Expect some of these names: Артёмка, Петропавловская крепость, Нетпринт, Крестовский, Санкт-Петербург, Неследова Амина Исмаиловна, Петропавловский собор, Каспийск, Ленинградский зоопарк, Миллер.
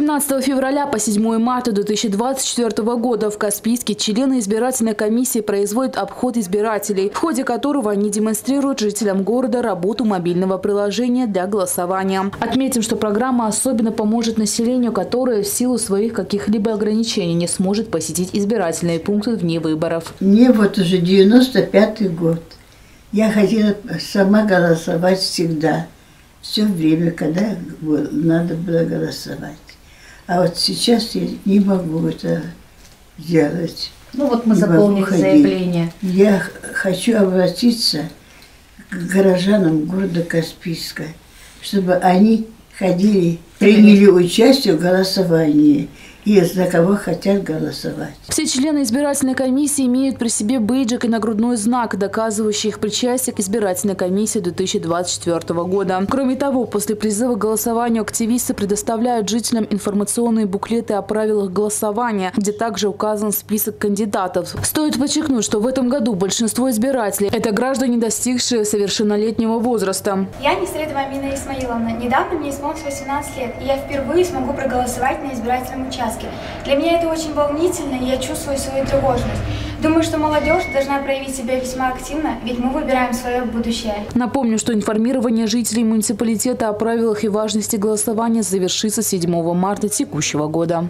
17 февраля по 7 марта 2024 года в Каспийске члены избирательной комиссии производят обход избирателей, в ходе которого они демонстрируют жителям города работу мобильного приложения для голосования. Отметим, что программа особенно поможет населению, которое в силу своих каких-либо ограничений не сможет посетить избирательные пункты вне выборов. Мне вот уже 95-й год. Я хотела сама голосовать всегда, все время, когда надо было голосовать. А вот сейчас я не могу это делать. Ну вот мы заполнили заявление. Я хочу обратиться к горожанам города Каспийска, чтобы они ходили, приняли участие в голосовании. И за кого хотят голосовать. Все члены избирательной комиссии имеют при себе бейджик и нагрудной знак, доказывающий их причастие к избирательной комиссии 2024 года. Кроме того, после призыва к голосованию активисты предоставляют жителям информационные буклеты о правилах голосования, где также указан список кандидатов. Стоит подчеркнуть, что в этом году большинство избирателей – это граждане, достигшие совершеннолетнего возраста. Я Неследова Амина Исмаиловна. Недавно мне исполнилось 18 лет, и я впервые смогу проголосовать на избирательном участке. Для меня это очень волнительно, и я чувствую свою тревожность. Думаю, что молодежь должна проявить себя весьма активно, ведь мы выбираем свое будущее. Напомню, что информирование жителей муниципалитета о правилах и важности голосования завершится 7 марта текущего года.